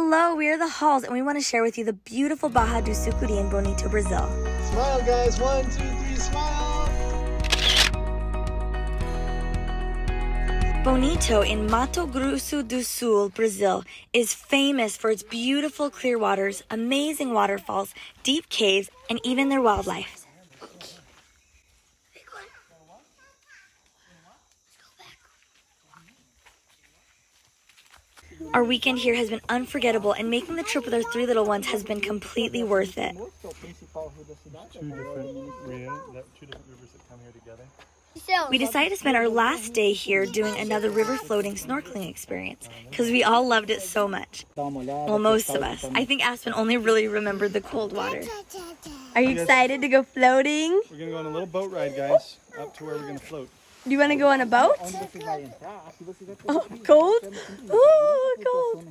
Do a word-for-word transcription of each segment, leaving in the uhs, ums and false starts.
Hello, we are the Halls, and we want to share with you the beautiful Barra do Sucuri in Bonito, Brazil. Smile, guys. One, two, three, smile. Bonito in Mato Grosso do Sul, Brazil, is famous for its beautiful clear waters, amazing waterfalls, deep caves, and even their wildlife. Our weekend here has been unforgettable, and making the trip with our three little ones has been completely worth it. We decided to spend our last day here doing another river floating snorkeling experience because we all loved it so much. Well, most of us. I think Aspen only really remembered the cold water. Are you excited to go floating? We're going to go on a little boat ride, guys, up to where we're going to float. Do you want to go on a boat? Oh, cold? Oh, cold.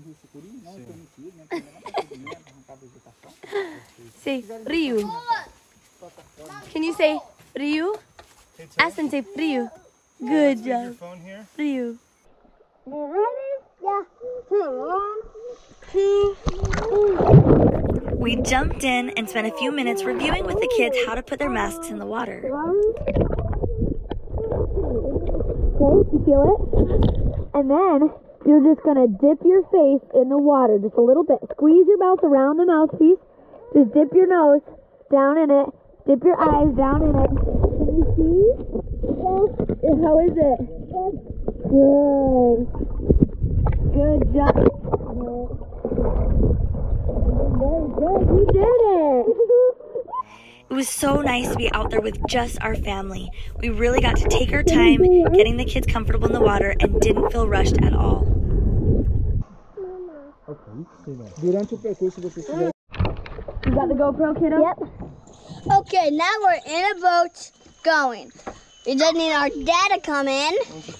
Say, Rio. Can you say, Rio? Aspen, say, Rio. Good job. Rio. We jumped in and spent a few minutes reviewing with the kids how to put their masks in the water. Okay, you feel it? And then you're just going to dip your face in the water just a little bit. Squeeze your mouth around the mouthpiece. Just dip your nose down in it. Dip your eyes down in it. Can you see? Yeah. How is it? Good. Good job. Very good. You did it. It was so nice to be out there with just our family. We really got to take our time getting the kids comfortable in the water and didn't feel rushed at all. You got the GoPro, kiddo? Yep. Okay, now we're in a boat going. We just need our dad to come in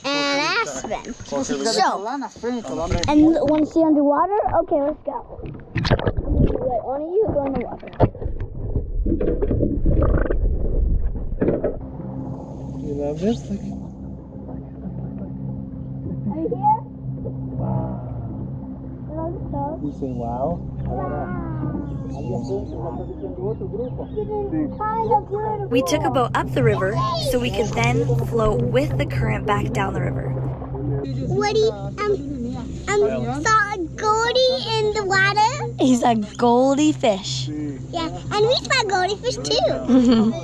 and Aspen. So, and you want to see underwater? Okay, let's go. Wait, one of you go in the water. You love this? Look. Are you here? Wow. You say wow? Wow. We took a boat up the river so we could then float with the current back down the river. Woody, um, um, saw a goldie in the water. He's a goldie fish. Yeah, and we saw goldfish too.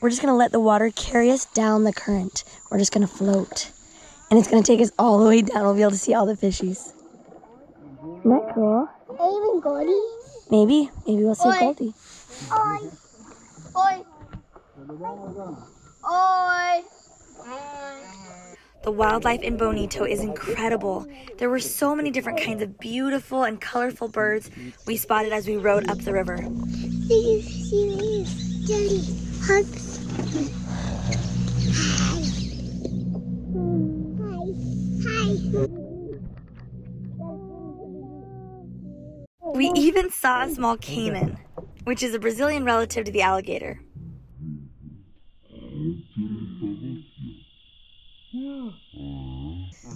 We're just going to let the water carry us down the current. We're just going to float. And it's going to take us all the way down. We'll be able to see all the fishies. Isn't that cool? Even Goldie? Maybe. Maybe we'll see Oi. Goldie. Oi. Oi. Oi. Oi. The wildlife in Bonito is incredible. There were so many different kinds of beautiful and colorful birds we spotted as we rode up the river. See, see, leaves, jelly, hugs. We even saw a small caiman, which is a Brazilian relative to the alligator.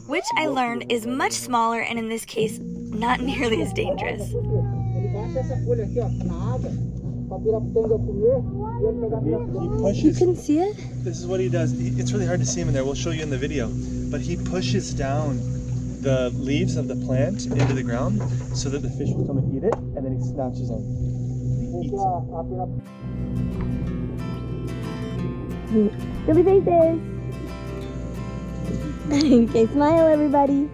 Which I learned is much smaller and in this case, not nearly as dangerous. He pushes. You can see it? This is what he does. It's really hard to see him in there. We'll show you in the video. But he pushes down the leaves of the plant into the ground so that the fish will come and eat it, and then he snatches them. He eats it. Silly faces! Okay, smile everybody!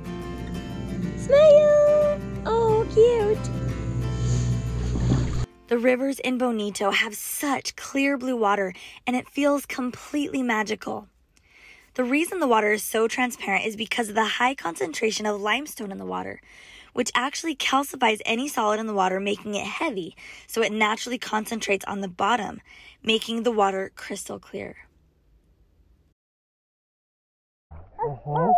Smile! Oh, cute! The rivers in Bonito have such clear blue water, and it feels completely magical. The reason the water is so transparent is because of the high concentration of limestone in the water, which actually calcifies any solid in the water, making it heavy, so it naturally concentrates on the bottom, making the water crystal clear. Uh-huh. Um,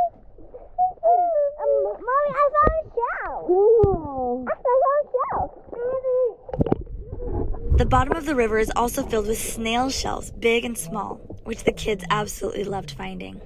Mommy, I found a shell. Ooh. I found a shell. The bottom of the river is also filled with snail shells, big and small, which the kids absolutely loved finding.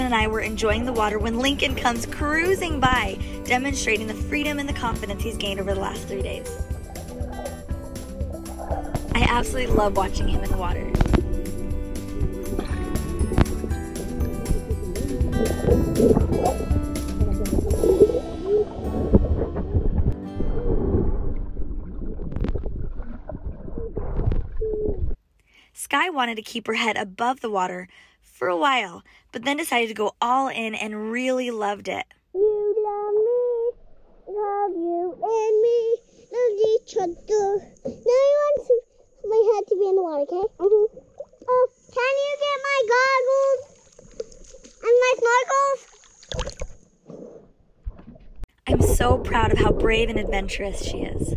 And I were enjoying the water when Lincoln comes cruising by, demonstrating the freedom and the confidence he's gained over the last three days. I absolutely love watching him in the water. Skye wanted to keep her head above the water for a while, but then decided to go all in and really loved it. You love me, love you and me, love each other. Now you want my head to be in the water, okay? Mm-hmm. Oh, can you get my goggles and my snorkels? I'm so proud of how brave and adventurous she is.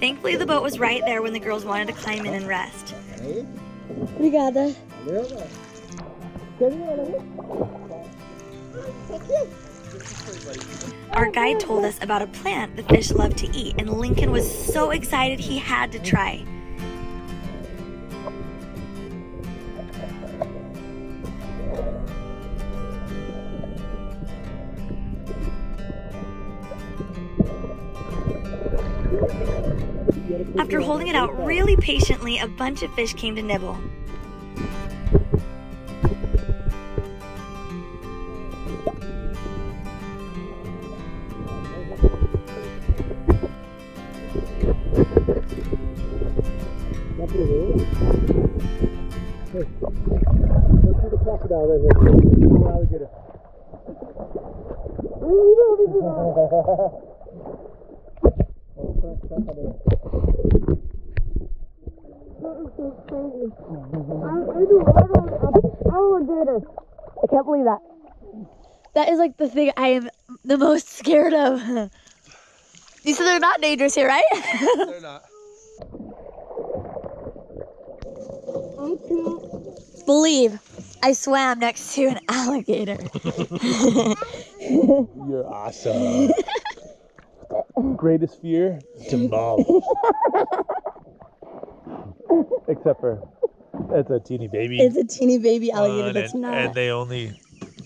Thankfully, the boat was right there when the girls wanted to climb in and rest. Obrigada. Our guide told us about a plant the fish love to eat, and Lincoln was so excited he had to try. After holding it out really patiently, a bunch of fish came to nibble. I can't believe that. That is like the thing I am the most scared of. You said they're not dangerous here, right? They're not. I can't believe I swam next to an alligator. You're awesome. Greatest fear? Timbal. Except for it's a teeny baby. It's a teeny baby alligator. Uh, and, that's not. And they only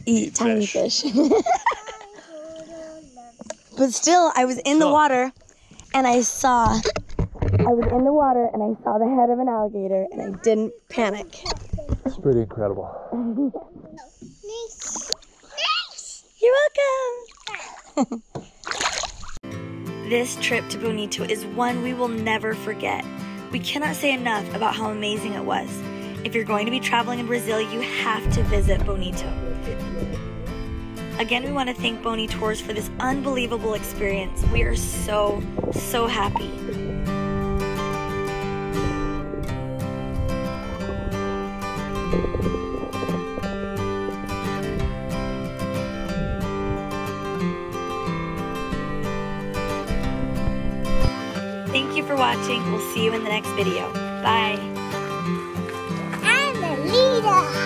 eat tiny fish. fish. But still, I was in the oh. water, and I saw. I was in the water, and I saw the head of an alligator, and I didn't panic. It's pretty incredible. You're welcome. This trip to Bonito is one we will never forget. We cannot say enough about how amazing it was. If you're going to be traveling in Brazil, you have to visit Bonito. Again, we want to thank Bonitours for this unbelievable experience. We are so, so happy. Thank you for watching. We'll see you in the next video. Bye. I'm the leader.